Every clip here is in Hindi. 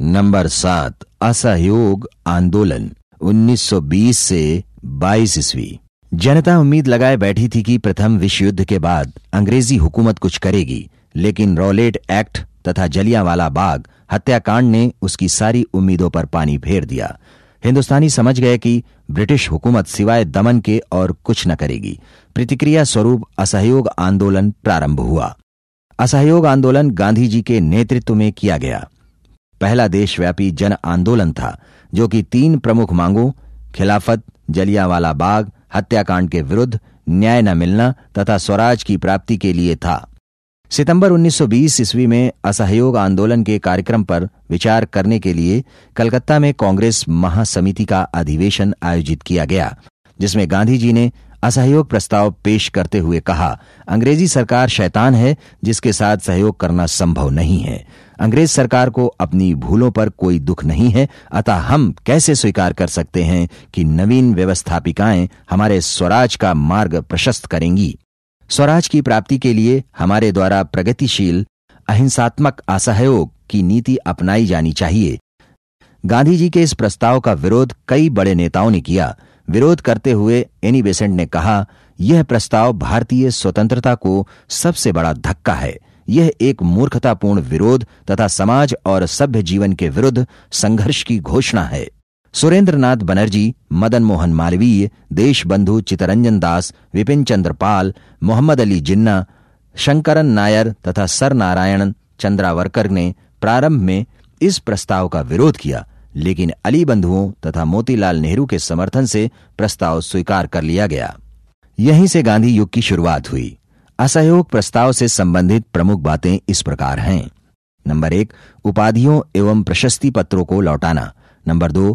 नंबर 7 असहयोग आंदोलन 1920 से 22 ईस्वी। जनता उम्मीद लगाए बैठी थी कि प्रथम विश्व युद्ध के बाद अंग्रेजी हुकूमत कुछ करेगी, लेकिन रॉलेट एक्ट तथा जलियांवाला बाग हत्याकांड ने उसकी सारी उम्मीदों पर पानी फेर दिया। हिंदुस्तानी समझ गए कि ब्रिटिश हुकूमत सिवाय दमन के और कुछ न करेगी। प्रतिक्रिया स्वरूप असहयोग आंदोलन प्रारंभ हुआ। असहयोग आंदोलन गांधी जी के नेतृत्व में किया गया पहला देशव्यापी जन आंदोलन था, जो कि 3 प्रमुख मांगों खिलाफत, जलियांवाला बाग हत्याकांड के विरुद्ध न्याय न मिलना तथा स्वराज की प्राप्ति के लिए था। सितंबर 1920 ईस्वी में असहयोग आंदोलन के कार्यक्रम पर विचार करने के लिए कलकत्ता में कांग्रेस महासमिति का अधिवेशन आयोजित किया गया, जिसमें गांधी जी ने असहयोग प्रस्ताव पेश करते हुए कहा, अंग्रेजी सरकार शैतान है जिसके साथ सहयोग करना संभव नहीं है। अंग्रेज सरकार को अपनी भूलों पर कोई दुख नहीं है, अतः हम कैसे स्वीकार कर सकते हैं कि नवीन व्यवस्थापिकाएं हमारे स्वराज का मार्ग प्रशस्त करेंगी। स्वराज की प्राप्ति के लिए हमारे द्वारा प्रगतिशील अहिंसात्मक असहयोग की नीति अपनाई जानी चाहिए। गांधी जी के इस प्रस्ताव का विरोध कई बड़े नेताओं ने किया। विरोध करते हुए एनी बेसेंट ने कहा, यह प्रस्ताव भारतीय स्वतंत्रता को सबसे बड़ा धक्का है। यह एक मूर्खतापूर्ण विरोध तथा समाज और सभ्य जीवन के विरुद्ध संघर्ष की घोषणा है। सुरेंद्रनाथ बनर्जी, मदन मोहन मालवीय, देशबंधु चितरंजन दास, विपिन चंद्र पाल, मोहम्मद अली जिन्ना, शंकरन नायर तथा सर नारायण चंद्रावरकर ने प्रारंभ में इस प्रस्ताव का विरोध किया, लेकिन अली बंधुओं तथा मोतीलाल नेहरू के समर्थन से प्रस्ताव स्वीकार कर लिया गया। यहीं से गांधी युग की शुरुआत हुई। असहयोग प्रस्ताव से संबंधित प्रमुख बातें इस प्रकार हैं। नंबर 1, उपाधियों एवं प्रशस्ति पत्रों को लौटाना। नंबर 2,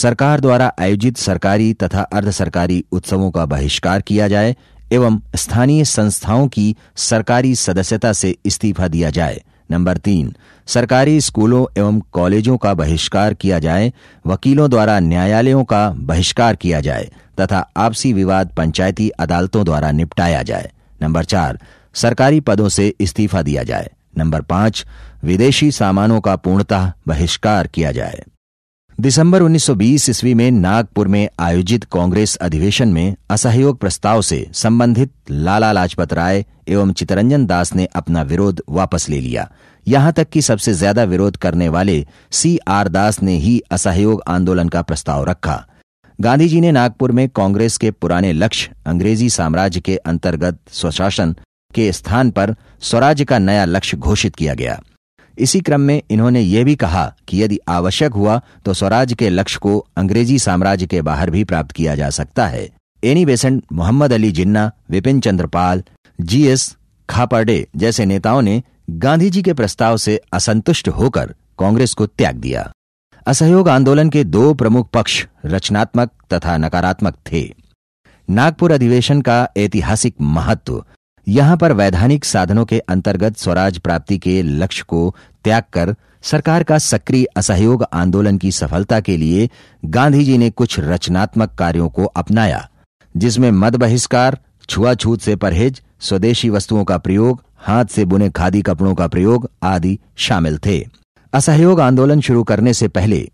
सरकार द्वारा आयोजित सरकारी तथा अर्ध सरकारी उत्सवों का बहिष्कार किया जाए एवं स्थानीय संस्थाओं की सरकारी सदस्यता से इस्तीफा दिया जाए। नंबर 3, सरकारी स्कूलों एवं कॉलेजों का बहिष्कार किया जाए, वकीलों द्वारा न्यायालयों का बहिष्कार किया जाए तथा आपसी विवाद पंचायती अदालतों द्वारा निपटाया जाए। नंबर 4, सरकारी पदों से इस्तीफा दिया जाए। नंबर 5, विदेशी सामानों का पूर्णतः बहिष्कार किया जाए। दिसंबर 1920 ईस्वी में नागपुर में आयोजित कांग्रेस अधिवेशन में असहयोग प्रस्ताव से संबंधित लाला लाजपत राय एवं चितरंजन दास ने अपना विरोध वापस ले लिया। यहां तक कि सबसे ज्यादा विरोध करने वाले CR दास ने ही असहयोग आंदोलन का प्रस्ताव रखा। गांधी जी ने नागपुर में कांग्रेस के पुराने लक्ष्य अंग्रेजी साम्राज्य के अंतर्गत स्वशासन के स्थान पर स्वराज्य का नया लक्ष्य घोषित किया गया। इसी क्रम में इन्होंने यह भी कहा कि यदि आवश्यक हुआ तो स्वराज के लक्ष्य को अंग्रेजी साम्राज्य के बाहर भी प्राप्त किया जा सकता है। Annie Besant, Mohammad Ali Jinnah, Bipin Chandra Pal, GS Khaparde जैसे नेताओं ने गांधी जी के प्रस्ताव से असंतुष्ट होकर कांग्रेस को त्याग दिया। असहयोग आंदोलन के 2 प्रमुख पक्ष रचनात्मक तथा नकारात्मक थे। नागपुर अधिवेशन का ऐतिहासिक महत्व। यहां पर वैधानिक साधनों के अंतर्गत स्वराज प्राप्ति के लक्ष्य को त्याग कर सरकार का सक्रिय असहयोग आंदोलन की सफलता के लिए गांधी जी ने कुछ रचनात्मक कार्यों को अपनाया, जिसमें मद बहिष्कार, छुआछूत से परहेज, स्वदेशी वस्तुओं का प्रयोग, हाथ से बुने खादी कपड़ों का प्रयोग आदि शामिल थे। असहयोग आंदोलन शुरू करने से पहले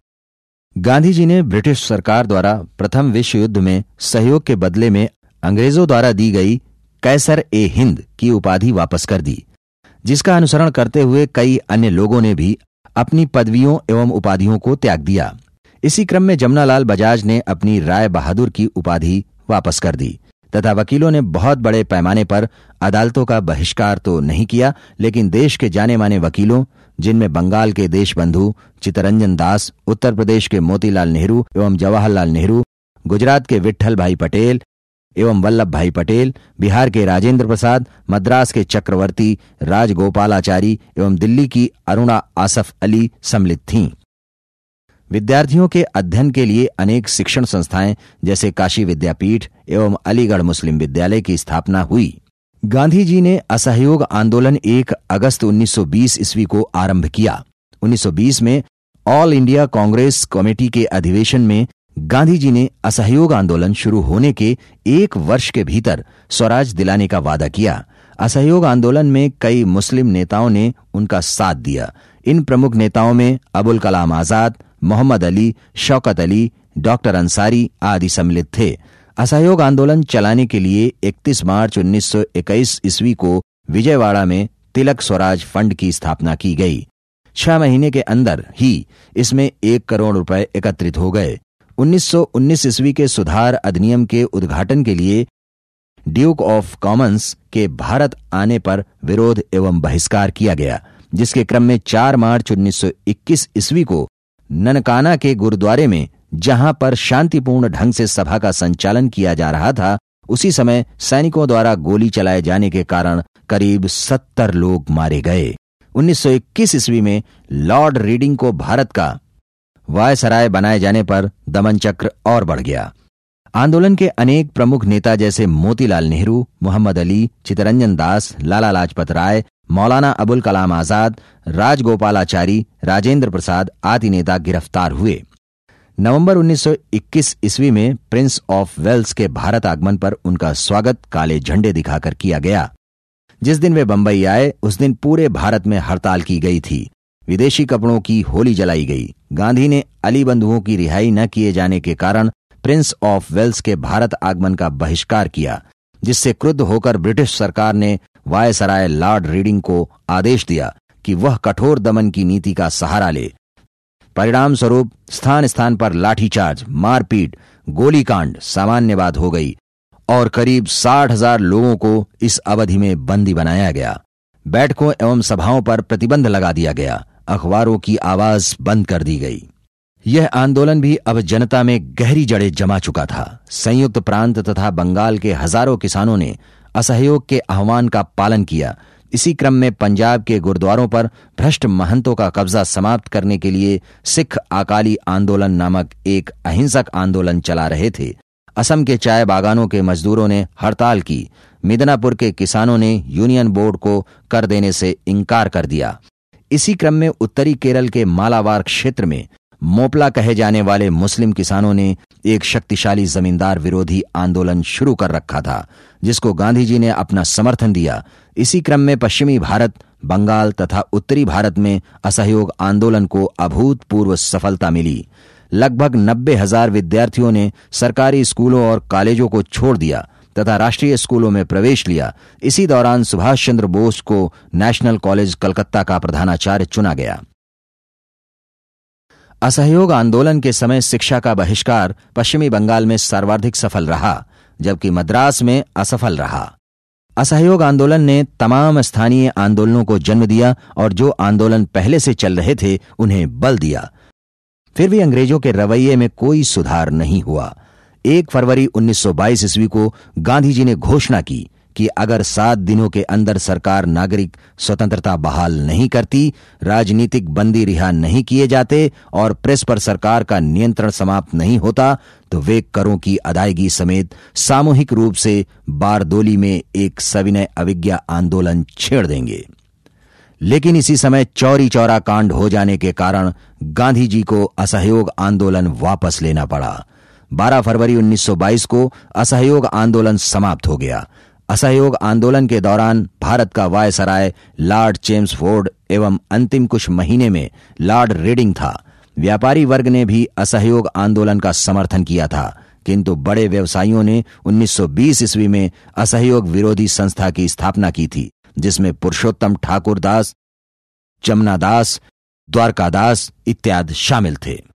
गांधी जी ने ब्रिटिश सरकार द्वारा प्रथम विश्व युद्ध में सहयोग के बदले में अंग्रेजों द्वारा दी गई कैसर ए हिंद की उपाधि वापस कर दी, जिसका अनुसरण करते हुए कई अन्य लोगों ने भी अपनी पदवियों एवं उपाधियों को त्याग दिया। इसी क्रम में जमुनालाल बजाज ने अपनी राय बहादुर की उपाधि वापस कर दी तथा वकीलों ने बहुत बड़े पैमाने पर अदालतों का बहिष्कार तो नहीं किया, लेकिन देश के जाने माने वकीलों, जिनमें बंगाल के देशबंधु चितरंजन दास, उत्तर प्रदेश के मोतीलाल नेहरू एवं जवाहरलाल नेहरू, गुजरात के विठल भाई पटेल एवं बल्लभ भाई पटेल, बिहार के राजेंद्र प्रसाद, मद्रास के चक्रवर्ती राजगोपाल आचारी एवं दिल्ली की अरुणा आसफ अली सम्मिलित थीं। विद्यार्थियों के अध्ययन के लिए अनेक शिक्षण संस्थाएं जैसे काशी विद्यापीठ एवं अलीगढ़ मुस्लिम विद्यालय की स्थापना हुई। गांधी जी ने असहयोग आंदोलन 1 अगस्त 1920 ईस्वी को आरंभ किया। 1920 में ऑल इंडिया कांग्रेस कमेटी के अधिवेशन में गांधी जी ने असहयोग आंदोलन शुरू होने के 1 वर्ष के भीतर स्वराज दिलाने का वादा किया। असहयोग आंदोलन में कई मुस्लिम नेताओं ने उनका साथ दिया। इन प्रमुख नेताओं में अबुल कलाम आज़ाद, मोहम्मद अली, शौकत अली, डॉक्टर अंसारी आदि सम्मिलित थे। असहयोग आंदोलन चलाने के लिए 31 मार्च 1921 ईस्वी को विजयवाड़ा में तिलक स्वराज फंड की स्थापना की गई। 6 महीने के अंदर ही इसमें 1 करोड़ रुपए एकत्रित हो गए। 1919 ईस्वी के सुधार अधिनियम के उद्घाटन के लिए ड्यूक ऑफ कॉमन्स के भारत आने पर विरोध एवं बहिष्कार किया गया, जिसके क्रम में 4 मार्च 1921 ईस्वी को ननकाना के गुरुद्वारे में, जहां पर शांतिपूर्ण ढंग से सभा का संचालन किया जा रहा था, उसी समय सैनिकों द्वारा गोली चलाए जाने के कारण करीब 70 लोग मारे गए। 1921 ईस्वी में लॉर्ड रीडिंग को भारत का वायसराय बनाए जाने पर दमन चक्र और बढ़ गया। आंदोलन के अनेक प्रमुख नेता जैसे मोतीलाल नेहरू, मोहम्मद अली, चितरंजन दास, लाला लाजपत राय, मौलाना अबुल कलाम आज़ाद, राजगोपाल आचारी, राजेंद्र प्रसाद आदि नेता गिरफ्तार हुए। नवंबर 1921 ईस्वी में प्रिंस ऑफ वेल्स के भारत आगमन पर उनका स्वागत काले झंडे दिखाकर किया गया। जिस दिन वे बंबई आए उस दिन पूरे भारत में हड़ताल की गई थी। विदेशी कपड़ों की होली जलाई गई। गांधी ने अली बंधुओं की रिहाई न किए जाने के कारण प्रिंस ऑफ वेल्स के भारत आगमन का बहिष्कार किया, जिससे क्रुद्ध होकर ब्रिटिश सरकार ने वायसराय लॉर्ड रीडिंग को आदेश दिया कि वह कठोर दमन की नीति का सहारा ले। परिणाम स्वरूप स्थान स्थान पर लाठीचार्ज, मारपीट, गोलीकांड सामान्य बात हो गई और करीब 60,000 लोगों को इस अवधि में बंदी बनाया गया। बैठकों एवं सभाओं पर प्रतिबंध लगा दिया गया। अखबारों की आवाज बंद कर दी गई। यह आंदोलन भी अब जनता में गहरी जड़ें जमा चुका था। संयुक्त प्रांत तथा बंगाल के हजारों किसानों ने असहयोग के आह्वान का पालन किया। इसी क्रम में पंजाब के गुरुद्वारों पर भ्रष्ट महंतों का कब्जा समाप्त करने के लिए सिख अकाली आंदोलन नामक एक अहिंसक आंदोलन चला रहे थे। असम के चाय बागानों के मजदूरों ने हड़ताल की। मिदनापुर के किसानों ने यूनियन बोर्ड को कर देने से इनकार कर दिया। इसी क्रम में उत्तरी केरल के मालावार क्षेत्र में मोपला कहे जाने वाले मुस्लिम किसानों ने एक शक्तिशाली जमींदार विरोधी आंदोलन शुरू कर रखा था, जिसको गांधी जी ने अपना समर्थन दिया। इसी क्रम में पश्चिमी भारत, बंगाल तथा उत्तरी भारत में असहयोग आंदोलन को अभूतपूर्व सफलता मिली। लगभग 90,000 विद्यार्थियों ने सरकारी स्कूलों और कॉलेजों को छोड़ दिया तथा राष्ट्रीय स्कूलों में प्रवेश लिया। इसी दौरान सुभाष चंद्र बोस को नेशनल कॉलेज कलकत्ता का प्रधानाचार्य चुना गया। असहयोग आंदोलन के समय शिक्षा का बहिष्कार पश्चिमी बंगाल में सर्वाधिक सफल रहा, जबकि मद्रास में असफल रहा। असहयोग आंदोलन ने तमाम स्थानीय आंदोलनों को जन्म दिया और जो आंदोलन पहले से चल रहे थे उन्हें बल दिया। फिर भी अंग्रेजों के रवैये में कोई सुधार नहीं हुआ। 1 फरवरी 1922 ईस्वी को गांधी जी ने घोषणा की कि अगर 7 दिनों के अंदर सरकार नागरिक स्वतंत्रता बहाल नहीं करती, राजनीतिक बंदी रिहा नहीं किए जाते और प्रेस पर सरकार का नियंत्रण समाप्त नहीं होता, तो वे करों की अदायगी समेत सामूहिक रूप से बारदोली में एक सविनय अवज्ञा आंदोलन छेड़ देंगे। लेकिन इसी समय चौरी चौरा कांड हो जाने के कारण गांधी जी को असहयोग आंदोलन वापस लेना पड़ा। 12 फरवरी 1922 को असहयोग आंदोलन समाप्त हो गया। असहयोग आंदोलन के दौरान भारत का वायसराय लॉर्ड चेम्सफोर्ड एवं अंतिम कुछ महीने में लॉर्ड रीडिंग था। व्यापारी वर्ग ने भी असहयोग आंदोलन का समर्थन किया था, किंतु बड़े व्यवसायियों ने 1920 ईस्वी में असहयोग विरोधी संस्था की स्थापना की थी, जिसमें पुरुषोत्तम ठाकुर दास, जमुना दास, द्वारका दास इत्यादि शामिल थे।